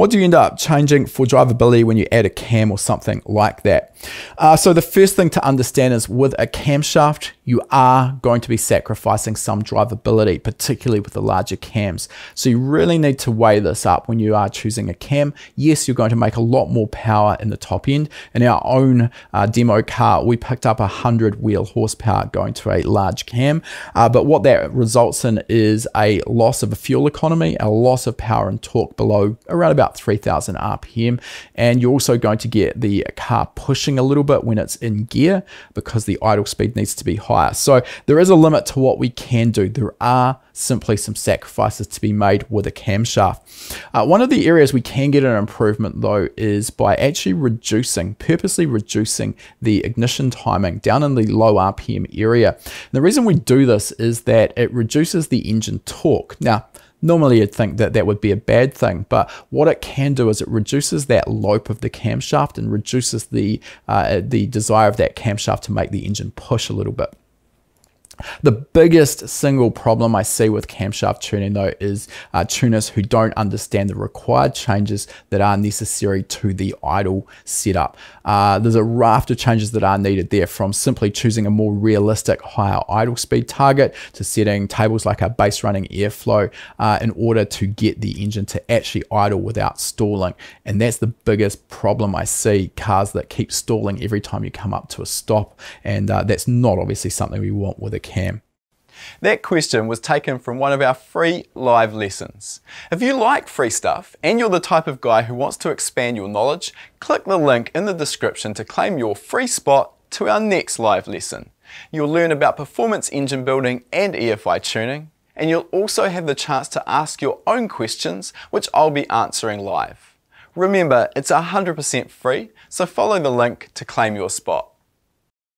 What do you end up changing for drivability when you add a cam or something like that? So the first thing to understand is with a camshaft, you are going to be sacrificing some drivability, particularly with the larger cams. So you really need to weigh this up when you are choosing a cam. Yes, you're going to make a lot more power in the top end. In our own demo car, we picked up 100 wheel horsepower going to a large cam. But what that results in is a loss of fuel economy, a loss of power and torque below around about 3000 RPM. And you're also going to get the car pushing a little bit when it's in gear because the idle speed needs to be high. So there is a limit to what we can do. There are simply some sacrifices to be made with a camshaft. One of the areas we can get an improvement though is by actually purposely reducing the ignition timing down in the low RPM area. And the reason we do this is that it reduces the engine torque. Now, normally you'd think that that would be a bad thing, but what it can do is it reduces that lope of the camshaft and reduces the desire of that camshaft to make the engine push a little bit. The biggest single problem I see with camshaft tuning though is tuners who don't understand the required changes that are necessary to the idle setup. There's a raft of changes that are needed there, from simply choosing a more realistic higher idle speed target to setting tables like our base running airflow in order to get the engine to actually idle without stalling. And that's the biggest problem I see, cars that keep stalling every time you come up to a stop, and that's not obviously something we want with a cam. That question was taken from one of our free live lessons. If you like free stuff and you're the type of guy who wants to expand your knowledge, click the link in the description to claim your free spot to our next live lesson. You'll learn about performance engine building and EFI tuning, and you'll also have the chance to ask your own questions, which I'll be answering live. Remember, it's 100% free, so follow the link to claim your spot.